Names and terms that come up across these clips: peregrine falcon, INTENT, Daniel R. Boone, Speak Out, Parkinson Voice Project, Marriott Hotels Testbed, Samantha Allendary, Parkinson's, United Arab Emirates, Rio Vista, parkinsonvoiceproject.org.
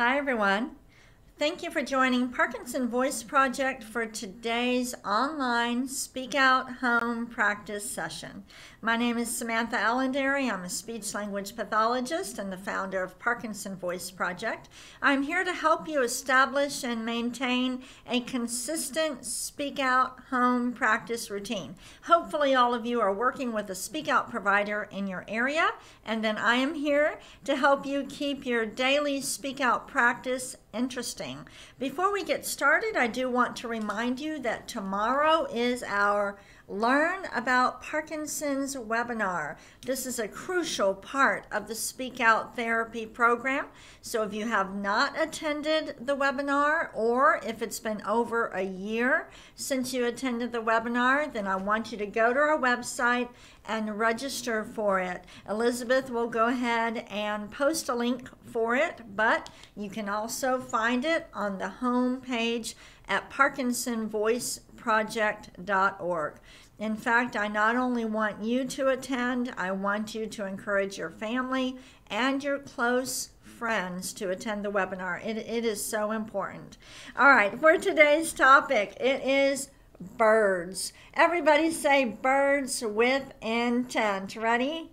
Hi everyone. Thank you for joining Parkinson Voice Project for today's online Speak Out Home Practice session. My name is Samantha Allendary. I'm a speech language pathologist and the founder of Parkinson Voice Project. I'm here to help you establish and maintain a consistent Speak Out home practice routine. Hopefully all of you are working with a Speak Out provider in your area, and then I am here to help you keep your daily Speak Out practice interesting. Before we get started, I do want to remind you that tomorrow is our Learn About Parkinson's webinar. This is a crucial part of the Speak Out Therapy program. So if you have not attended the webinar, or if it's been over a year since you attended the webinar, then I want you to go to our website and register for it. Elizabeth will go ahead and post a link for it, but you can also find it on the home page at parkinsonvoiceproject.org. In fact, I not only want you to attend, I want you to encourage your family and your close friends to attend the webinar. It is so important. All right, for today's topic, it is birds. Everybody say birds with intent. Ready?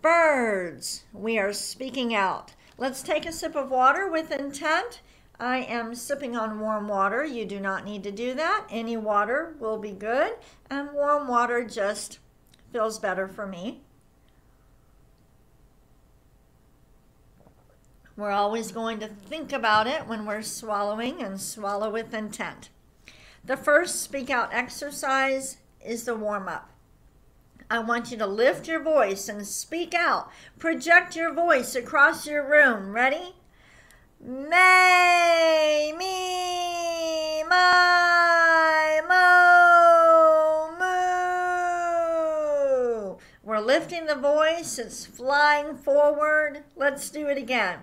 Birds. We are speaking out. Let's take a sip of water with intent. I am sipping on warm water. You do not need to do that. Any water will be good, and warm water just feels better for me. We're always going to think about it when we're swallowing, and swallow with intent. The first Speak Out exercise is the warm-up. I want you to lift your voice and speak out. Project your voice across your room. Ready? May, me, my, mo, moo. We're lifting the voice. It's flying forward. Let's do it again.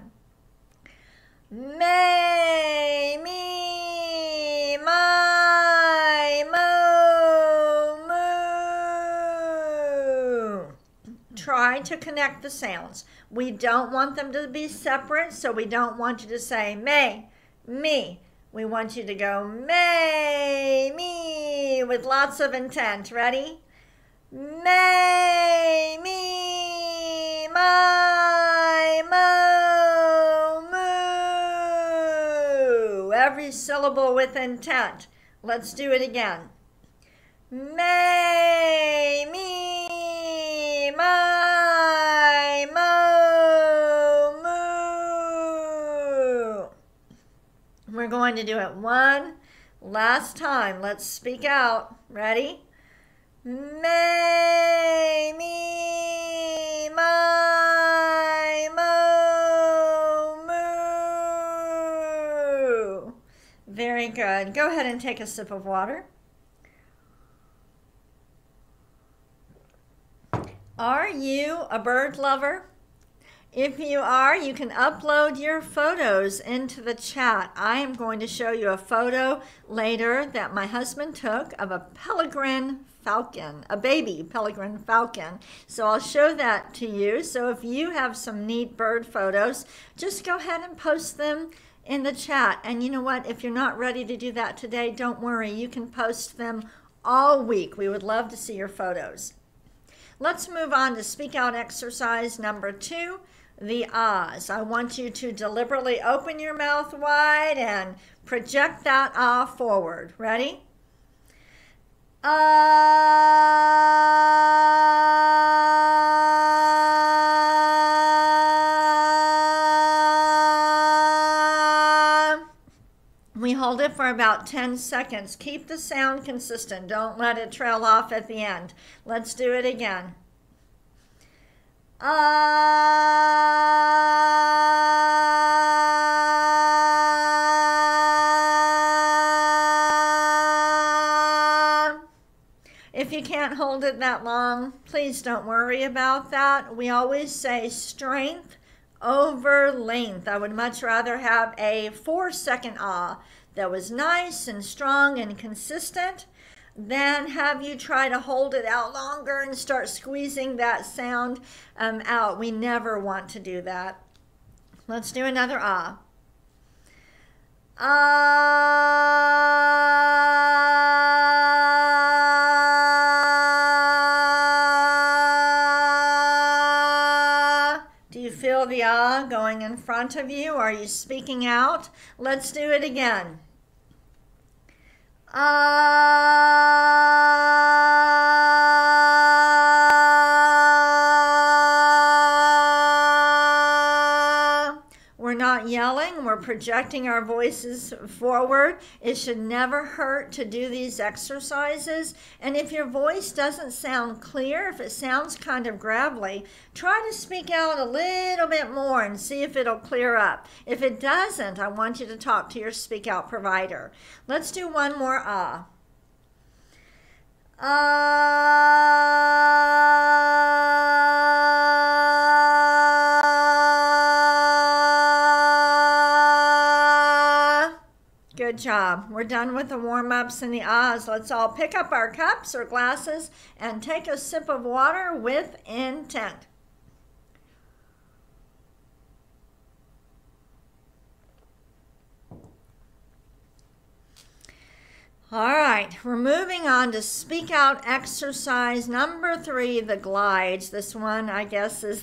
May, me, my, mo, moo. Try to connect the sounds. We don't want them to be separate, so we don't want you to say may, me. We want you to go may, me with lots of intent. Ready? May, me, my, mo, moo. Every syllable with intent. Let's do it again. May, me, my, mo. We're going to do it one last time. Let's speak out. Ready? May, me, my, mo, moo. Very good. Go ahead and take a sip of water. Are you a bird lover? If you are, you can upload your photos into the chat. I am going to show you a photo later that my husband took of a peregrine falcon, a baby peregrine falcon. So I'll show that to you. So if you have some neat bird photos, just go ahead and post them in the chat. And you know what? If you're not ready to do that today, don't worry. You can post them all week. We would love to see your photos. Let's move on to Speak Out exercise number 2. The ahs. I want you to deliberately open your mouth wide and project that ah forward. Ready? Ah. We hold it for about 10 seconds. Keep the sound consistent. Don't let it trail off at the end. Let's do it again. If you can't hold it that long, please don't worry about that. We always say strength over length. I would much rather have a 4-second ah that was nice and strong and consistent than have you try to hold it out longer and start squeezing that sound out. We never want to do that. Let's do another ah. Do you feel the ah going in front of you? Are you speaking out? Let's do it again. We're not yelling, we're projecting our voices forward. It should never hurt to do these exercises. And if your voice doesn't sound clear, if it sounds kind of gravelly, try to speak out a little bit more and see if it'll clear up. If it doesn't, I want you to talk to your Speak Out provider. Let's do one more ah. Good job. We're done with the warm-ups and the ahs. Let's all pick up our cups or glasses and take a sip of water with intent. All right, we're moving on to Speak Out exercise number 3, the glides. This one, I guess, is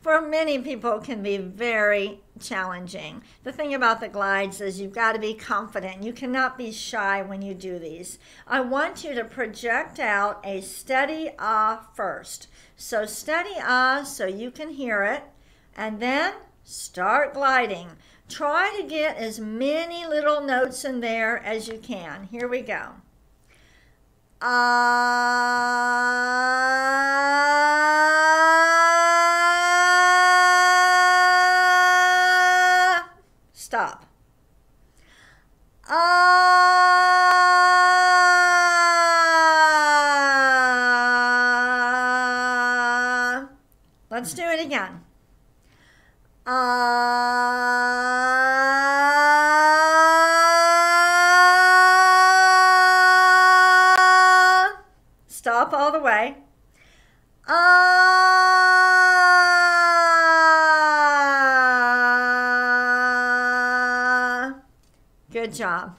for many people can be very challenging. The thing about the glides is you've got to be confident. You cannot be shy when you do these. I want you to project out a steady ah first. So steady ah so you can hear it, and then start gliding. Try to get as many little notes in there as you can. Here we go. Ah. Stop. Ah. Let's do it again. Stop all the way. Good job.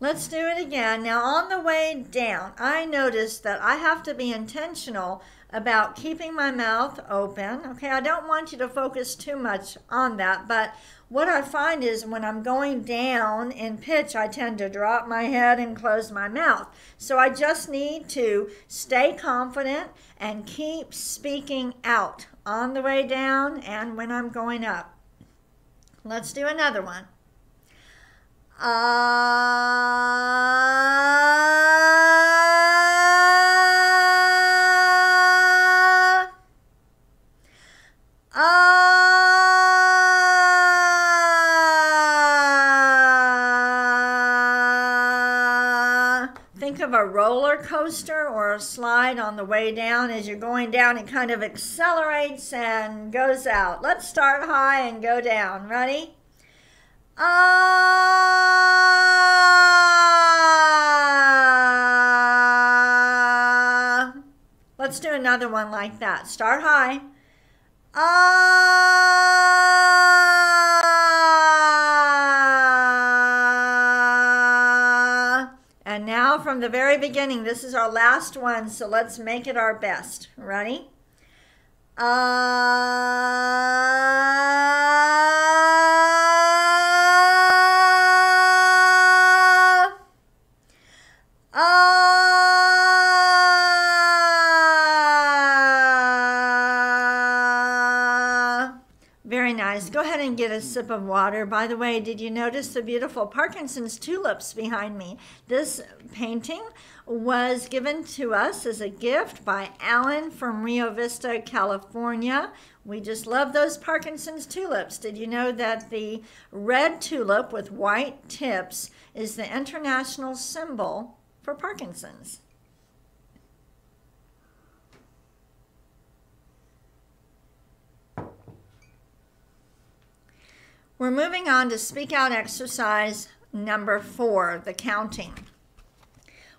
Let's do it again. Now on the way down, I noticed that I have to be intentional about keeping my mouth open. Okay, I don't want you to focus too much on that, but what I find is when I'm going down in pitch, I tend to drop my head and close my mouth. So I just need to stay confident and keep speaking out on the way down and when I'm going up. Let's do another one. Think of a roller coaster or a slide on the way down. As you're going down, it kind of accelerates and goes out. Let's start high and go down. Ready? Ah. Let's do another one like that. Start high. Ah. And now from the very beginning, this is our last one, so let's make it our best. Ready? Very nice. Go ahead and get a sip of water. By the way, did you notice the beautiful Parkinson's tulips behind me? This painting was given to us as a gift by Alan from Rio Vista, California. We just love those Parkinson's tulips. Did you know that the red tulip with white tips is the international symbol for Parkinson's? We're moving on to Speak Out exercise number 4, the counting.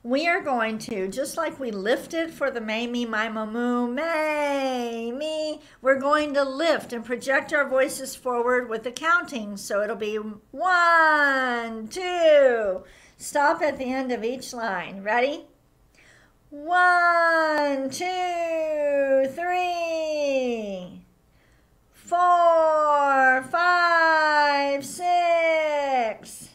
we are going to, just like we lifted for the may, me, my, mo, moo, may, me, we're going to lift and project our voices forward with the counting. So it'll be 1, 2. Stop at the end of each line. Ready? 1, 2, 3, 4, 5, 6,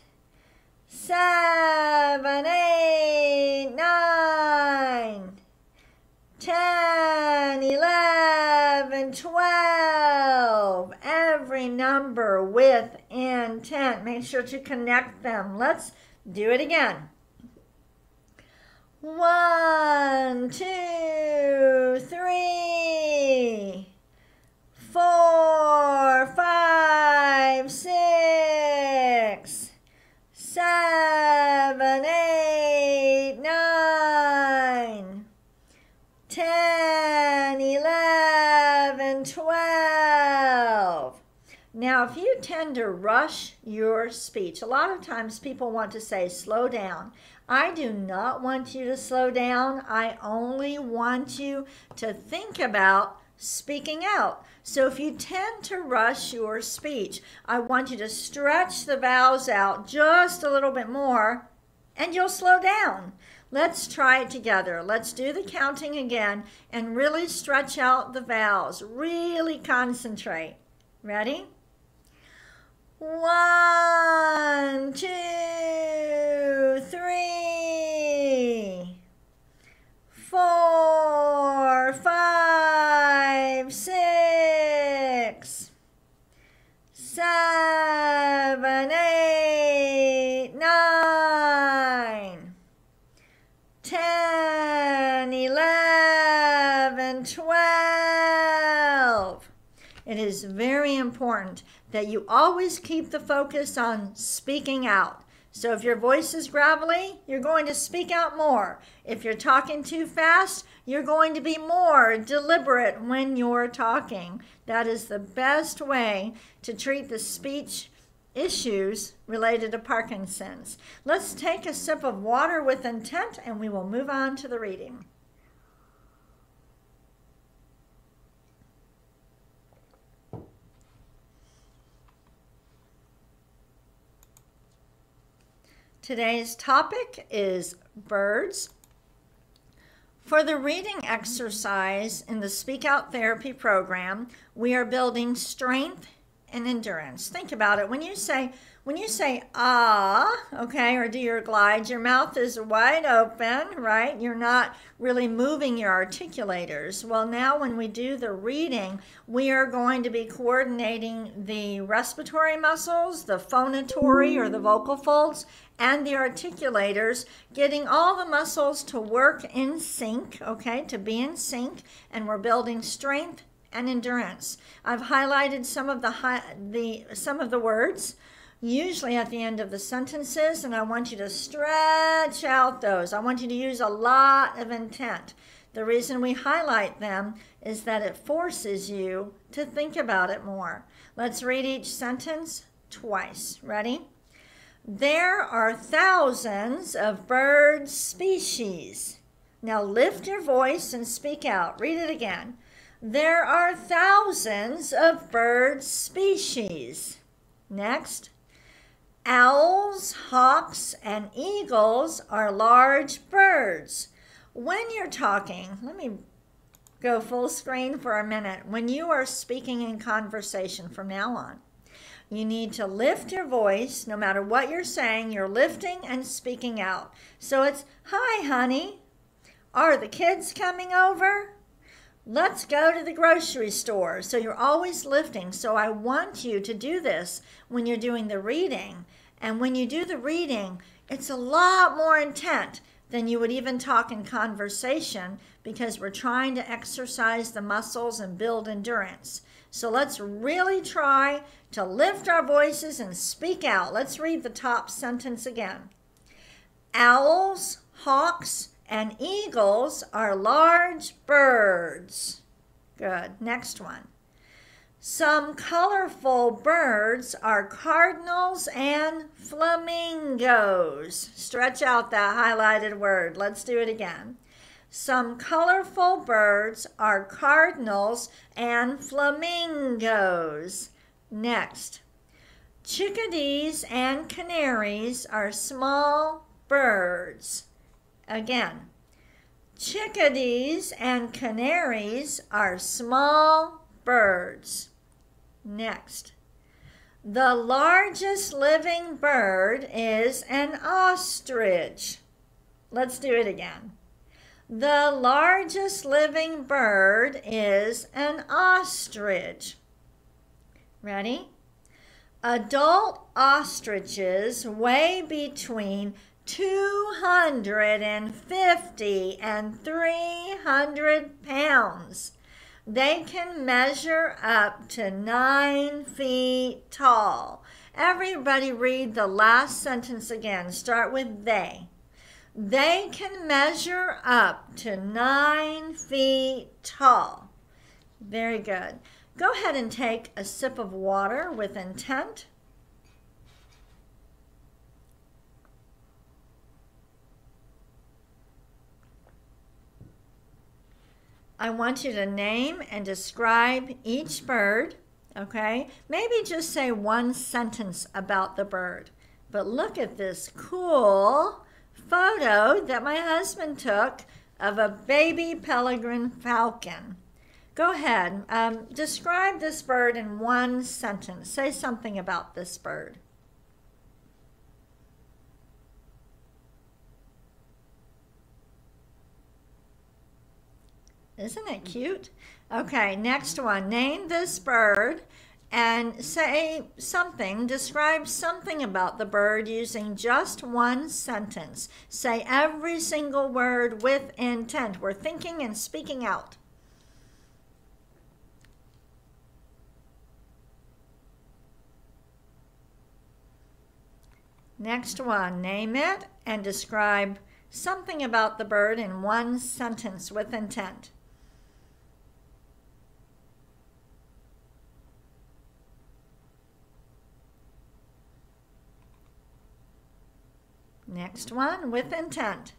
7, 8, 9, 10, 11, 12. Every number with intent. Make sure to connect them. Let's do it again. 1, 2, 3, 4, 5, 6, 7, 8, 9, 10, 11, 12. Now, if you tend to rush your speech, a lot of times people want to say, slow down. I do not want you to slow down. I only want you to think about speaking out. So if you tend to rush your speech, I want you to stretch the vowels out just a little bit more, and you'll slow down. Let's try it together. Let's do the counting again and really stretch out the vowels. Really concentrate. Ready? 1, 2, 3, 4, 5, 6, 7, 8, 9, 10, 11, 12. It is very important that you always keep the focus on speaking out. So if your voice is gravelly, you're going to speak out more. If you're talking too fast, you're going to be more deliberate when you're talking. That is the best way to treat the speech issues related to Parkinson's. Let's take a sip of water with intent, and we will move on to the reading. Today's topic is birds. For the reading exercise in the Speak Out Therapy program, we are building strength and endurance. Think about it. When you say ah, okay, or do your glide, your mouth is wide open, right? You're not really moving your articulators. Well, now when we do the reading, we are going to be coordinating the respiratory muscles, the phonatory or the vocal folds, and the articulators, getting all the muscles to work in sync, okay, to be in sync, and we're building strength and endurance. I've highlighted some of the words, usually at the end of the sentences, and I want you to stretch out those. I want you to use a lot of intent. The reason we highlight them is that it forces you to think about it more. Let's read each sentence twice. Ready? There are thousands of bird species. Now lift your voice and speak out. Read it again. There are thousands of bird species. Next. Owls, hawks, and eagles are large birds. When you're talking, let me go full screen for a minute. When you are speaking in conversation from now on, you need to lift your voice. No matter what you're saying, you're lifting and speaking out. So it's, hi, honey. Are the kids coming over? Let's go to the grocery store. So you're always lifting. So I want you to do this when you're doing the reading. And when you do the reading, it's a lot more intent than you would even talk in conversation, because we're trying to exercise the muscles and build endurance. So let's really try to lift our voices and speak out. Let's read the top sentence again. Owls, hawks, and eagles are large birds. Good. Next one. Some colorful birds are cardinals and flamingos. Stretch out that highlighted word. Let's do it again. Some colorful birds are cardinals and flamingos. Next. Chickadees and canaries are small birds. Again. Chickadees and canaries are small birds. Next. The largest living bird is an ostrich. Let's do it again. The largest living bird is an ostrich. Ready? Adult ostriches weigh between 250 and 300 pounds. They can measure up to 9 feet tall. Everybody read the last sentence again. Start with they. They can measure up to 9 feet tall. Very good. Go ahead and take a sip of water with intent. I want you to name and describe each bird, okay? Maybe just say one sentence about the bird. But look at this cool photo that my husband took of a baby peregrine falcon. Go ahead, describe this bird in one sentence. Say something about this bird. Isn't it cute? Okay, next one. Name this bird and say something, describe something about the bird using just one sentence. Say every single word with intent. We're thinking and speaking out. Next one, name it and describe something about the bird in one sentence with intent. Next one, with intent.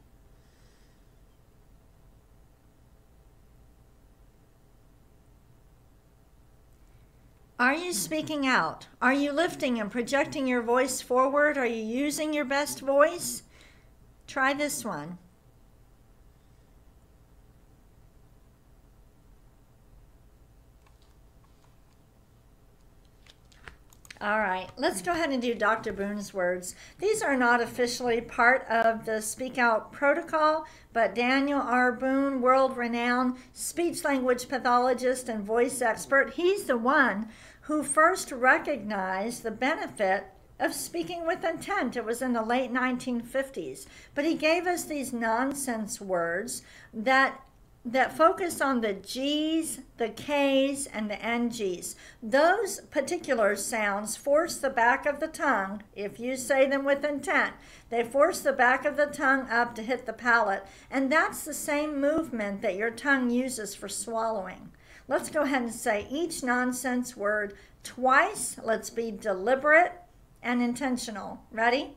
Are you speaking out? Are you lifting and projecting your voice forward? Are you using your best voice? Try this one. All right, let's go ahead and do Dr. Boone's words. These are not officially part of the Speak Out protocol, but Daniel R. Boone, world-renowned speech language pathologist and voice expert, he's the one who first recognized the benefit of speaking with intent. It was in the late 1950s, but he gave us these nonsense words that focus on the G's, the K's, and the NG's. Those particular sounds force the back of the tongue, if you say them with intent, they force the back of the tongue up to hit the palate, and that's the same movement that your tongue uses for swallowing. Let's go ahead and say each nonsense word twice. Let's be deliberate and intentional. Ready?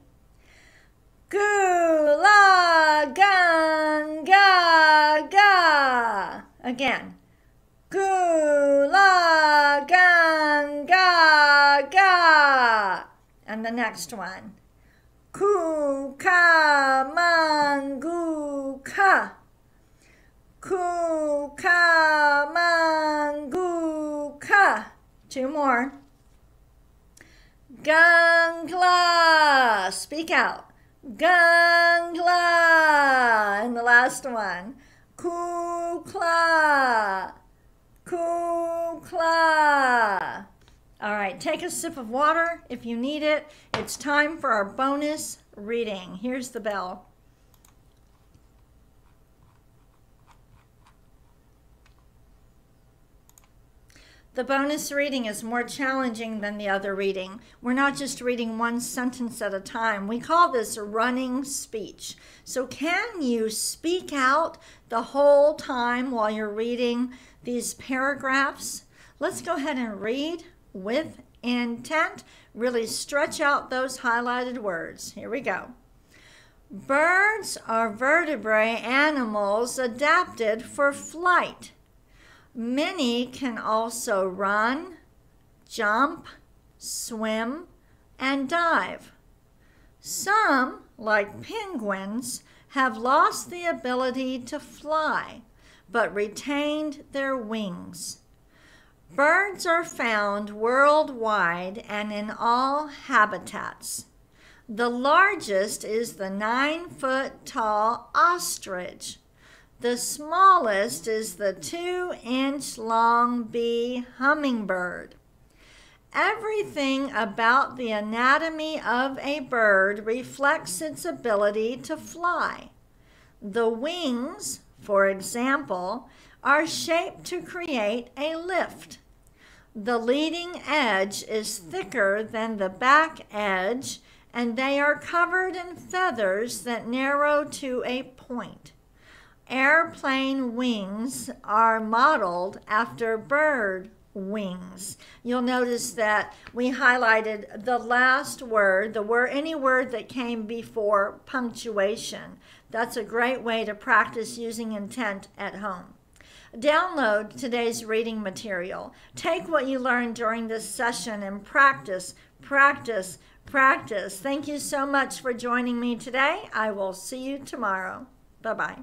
Goo, la, gun, ga, ga. Again. Goo, la, gun, ga, ga. And the next one. Ku, ka, man, goo, ka. Ku, ka, man, goo, ka. Two more. Gun, gla. Speak out. Gangla, and the last one, kukla, kukla. All right, take a sip of water if you need it. It's time for our bonus reading. Here's the bell. The bonus reading is more challenging than the other reading. We're not just reading one sentence at a time. We call this running speech. So can you speak out the whole time while you're reading these paragraphs? Let's go ahead and read with intent. Really stretch out those highlighted words. Here we go. Birds are vertebrate animals adapted for flight. Many can also run, jump, swim, and dive. Some, like penguins, have lost the ability to fly, but retained their wings. Birds are found worldwide and in all habitats. The largest is the 9-foot-tall ostrich. The smallest is the 2-inch-long bee hummingbird. Everything about the anatomy of a bird reflects its ability to fly. The wings, for example, are shaped to create a lift. The leading edge is thicker than the back edge, and they are covered in feathers that narrow to a point. Airplane wings are modeled after bird wings. You'll notice that we highlighted the last word, any word that came before punctuation. That's a great way to practice using intent at home. Download today's reading material. Take what you learned during this session and practice, practice, practice. Thank you so much for joining me today. I will see you tomorrow. Bye-bye.